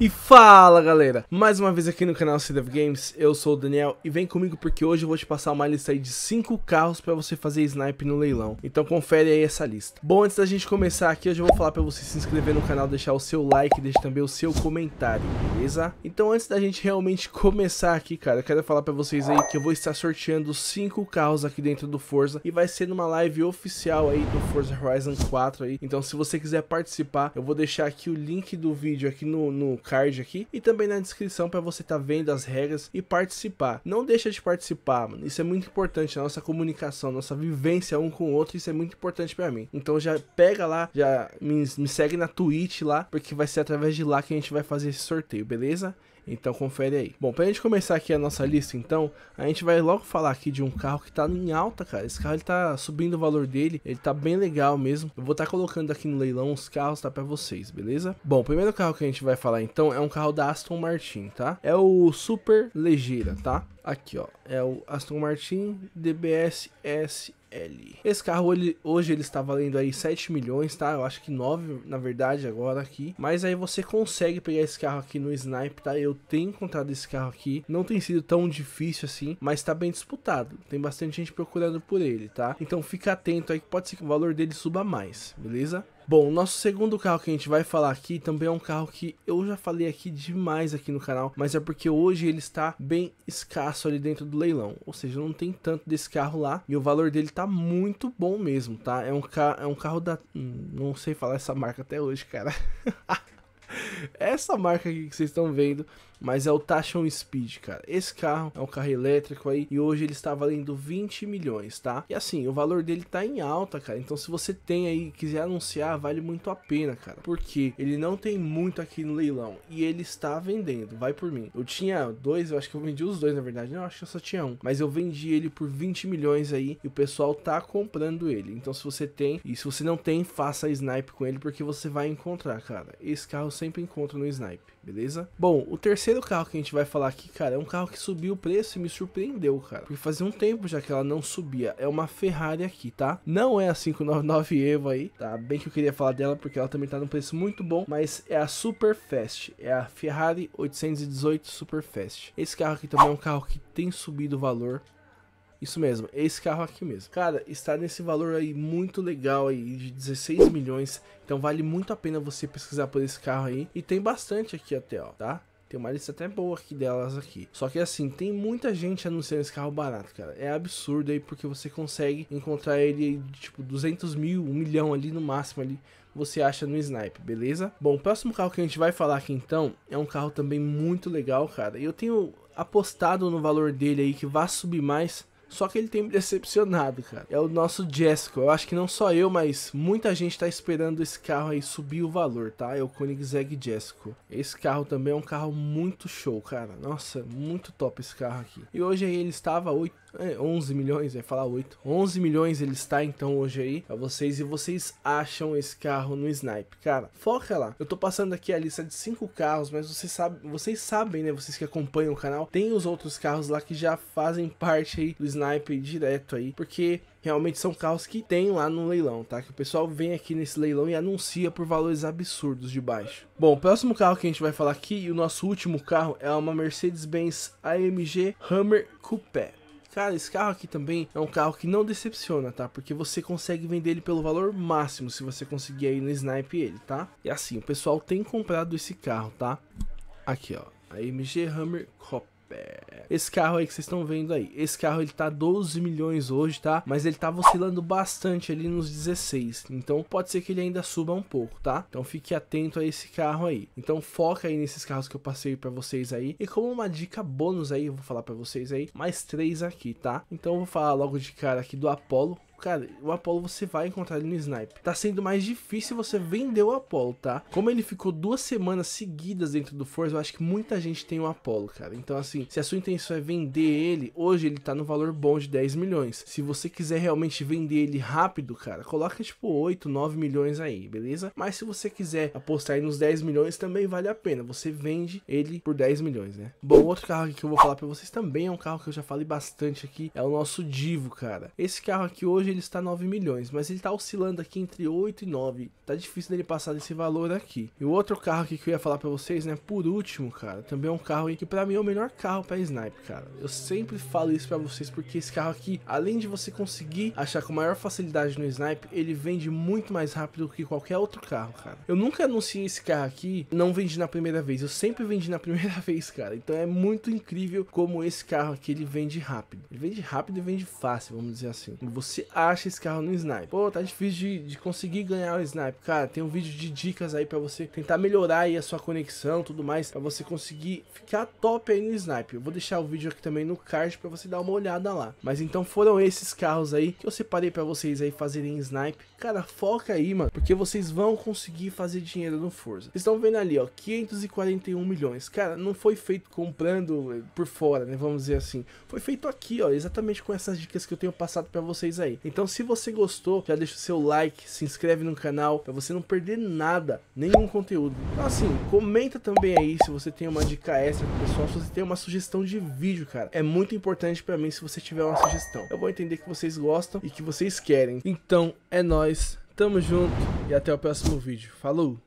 E fala galera, mais uma vez aqui no canal City of Games, eu sou o Daniel e vem comigo porque hoje eu vou te passar uma lista aí de 5 carros para você fazer snipe no leilão, então confere aí essa lista. Bom, antes da gente começar aqui, eu já vou falar para você se inscrever no canal, deixar o seu like e deixar também o seu comentário, beleza? Então antes da gente realmente começar aqui, cara, eu quero falar para vocês aí que eu vou estar sorteando 5 carros aqui dentro do Forza e vai ser numa live oficial aí do Forza Horizon 4 aí, então se você quiser participar, eu vou deixar aqui o link do vídeo aqui no card aqui e também na descrição para você tá vendo as regras e participar. Não deixa de participar, mano. Isso é muito importante, a nossa comunicação, nossa vivência um com o outro, isso é muito importante para mim. Então já pega lá, já me segue na Twitch lá, porque vai ser através de lá que a gente vai fazer esse sorteio, beleza? Então confere aí. Bom, pra gente começar aqui a nossa lista então, a gente vai logo falar aqui de um carro que tá em alta, cara. Esse carro ele tá subindo o valor dele, ele tá bem legal mesmo. Eu vou estar colocando aqui no leilão os carros, tá, pra vocês, beleza? Bom, o primeiro carro que a gente vai falar então é um carro da Aston Martin, tá? É o Super Legeira, tá? Aqui, ó, é o Aston Martin DBS S.L. Esse carro hoje ele está valendo aí 7 milhões, tá? Eu acho que 9, na verdade, agora aqui. Mas aí você consegue pegar esse carro aqui no Snipe, tá? Eu tenho encontrado esse carro aqui. Não tem sido tão difícil assim, mas tá bem disputado. Tem bastante gente procurando por ele, tá? Então fica atento aí que pode ser que o valor dele suba mais, beleza? Bom, o nosso segundo carro que a gente vai falar aqui também é um carro que eu já falei aqui demais aqui no canal, mas é porque hoje ele está bem escasso ali dentro do leilão, ou seja, não tem tanto desse carro lá e o valor dele tá muito bom mesmo, tá? É um carro da... não sei falar essa marca até hoje, cara. Essa marca aqui que vocês estão vendo, mas é o Taxon Speed, cara. Esse carro é um carro elétrico aí e hoje ele está valendo 20 milhões, tá? E assim, o valor dele tá em alta, cara. Então se você tem aí, quiser anunciar, vale muito a pena, cara. Porque ele não tem muito aqui no leilão e ele está vendendo, vai por mim. Eu tinha dois, eu acho que eu vendi os dois, na verdade. Não, eu acho que eu só tinha um. Mas eu vendi ele por 20 milhões aí e o pessoal tá comprando ele. Então se você tem e se você não tem, faça snipe com ele porque você vai encontrar, cara. Esse carro sempre encontra no snipe, beleza? Bom, o terceiro carro que a gente vai falar aqui, cara, é um carro que subiu o preço e me surpreendeu, cara, porque fazia um tempo já que ela não subia. É uma Ferrari aqui, tá? Não é a 599 Evo aí, tá? Bem que eu queria falar dela porque ela também tá num preço muito bom, mas é a Superfast, é a Ferrari 818 Superfast. Esse carro aqui também é um carro que tem subido o valor. Isso mesmo, esse carro aqui mesmo. Cara, está nesse valor aí muito legal aí, de 16 milhões. Então vale muito a pena você pesquisar por esse carro aí. E tem bastante aqui até, ó, tá? Tem uma lista até boa aqui delas aqui. Só que assim, tem muita gente anunciando esse carro barato, cara. É absurdo aí, porque você consegue encontrar ele de tipo 200 mil, 1 milhão ali no máximo ali. Você acha no Snipe, beleza? Bom, o próximo carro que a gente vai falar aqui então é um carro também muito legal, cara. E eu tenho apostado no valor dele aí que vai subir mais. Só que ele tem me decepcionado, cara. É o nosso Jesko. Eu acho que não só eu, mas muita gente tá esperando esse carro aí subir o valor, tá? É o Koenigsegg Jesko. Esse carro também é um carro muito show, cara. Nossa, muito top esse carro aqui. E hoje aí ele estava 11 milhões, vai falar 8. 11 milhões ele está então hoje aí pra vocês. E vocês acham esse carro no Snipe, cara. Foca lá. Eu tô passando aqui a lista de 5 carros, mas vocês sabem, né? Vocês que acompanham o canal, tem os outros carros lá que já fazem parte aí do Snipe direto aí, porque realmente são carros que tem lá no leilão, tá? Que o pessoal vem aqui nesse leilão e anuncia por valores absurdos de baixo. Bom, o próximo carro que a gente vai falar aqui e o nosso último carro é uma Mercedes-Benz AMG Hummer Cooper. Cara, esse carro aqui também é um carro que não decepciona, tá? Porque você consegue vender ele pelo valor máximo se você conseguir aí no Snipe ele, tá? E assim, o pessoal tem comprado esse carro, tá? Aqui, ó, AMG Hummer Cooper. Esse carro aí que vocês estão vendo aí, esse carro ele tá 12 milhões hoje, tá? Mas ele tá oscilando bastante ali nos 16, então pode ser que ele ainda suba um pouco, tá? Então fique atento a esse carro aí. Então foca aí nesses carros que eu passei pra vocês aí. E como uma dica bônus aí, eu vou falar pra vocês aí, mais 3 aqui, tá? Então eu vou falar logo de cara aqui do Apollo. Cara, o Apollo você vai encontrar ele no Snipe. Tá sendo mais difícil você vender o Apollo, tá? Como ele ficou 2 semanas seguidas dentro do Forza, eu acho que muita gente tem o Apollo, cara. Então assim, se a sua intenção é vender ele, hoje ele tá no valor bom de 10 milhões. Se você quiser realmente vender ele rápido, cara, coloca tipo 8, 9 milhões aí, beleza? Mas se você quiser apostar aí nos 10 milhões, também vale a pena. Você vende ele por 10 milhões, né? Bom, outro carro aqui que eu vou falar pra vocês também é um carro que eu já falei bastante aqui, é o nosso Divo, cara. Esse carro aqui hoje hoje ele está 9 milhões, mas ele está oscilando aqui entre 8 e 9. Tá difícil dele passar desse valor aqui. E o outro carro aqui que eu ia falar pra vocês, né, por último, cara, também é um carro que pra mim é o melhor carro pra Sniper, cara. Eu sempre falo isso pra vocês, porque esse carro aqui, além de você conseguir achar com maior facilidade no Sniper, ele vende muito mais rápido que qualquer outro carro, cara. Eu nunca anunciei esse carro aqui, não vendi na primeira vez, eu sempre vendi na primeira vez, cara. Então é muito incrível como esse carro aqui, ele vende rápido. Ele vende rápido e vende fácil, vamos dizer assim. Você acha esse carro no Sniper. Pô, tá difícil de conseguir ganhar o Sniper. Cara, tem um vídeo de dicas aí pra você tentar melhorar aí a sua conexão, tudo mais, pra você conseguir ficar top aí no Sniper. Eu vou deixar o vídeo aqui também no card pra você dar uma olhada lá. Mas então foram esses carros aí que eu separei pra vocês aí fazerem Sniper. Cara, foca aí, mano, porque vocês vão conseguir fazer dinheiro no Forza. Vocês estão vendo ali, ó, 541 milhões. Cara, não foi feito comprando por fora, né, vamos dizer assim. Foi feito aqui, ó, exatamente com essas dicas que eu tenho passado pra vocês aí. Então, se você gostou, já deixa o seu like, se inscreve no canal, pra você não perder nada, nenhum conteúdo. Então, assim, comenta também aí se você tem uma dica extra pro pessoal, se você tem uma sugestão de vídeo, cara. É muito importante pra mim se você tiver uma sugestão. Eu vou entender que vocês gostam e que vocês querem. Então, é nóis, tamo junto e até o próximo vídeo. Falou!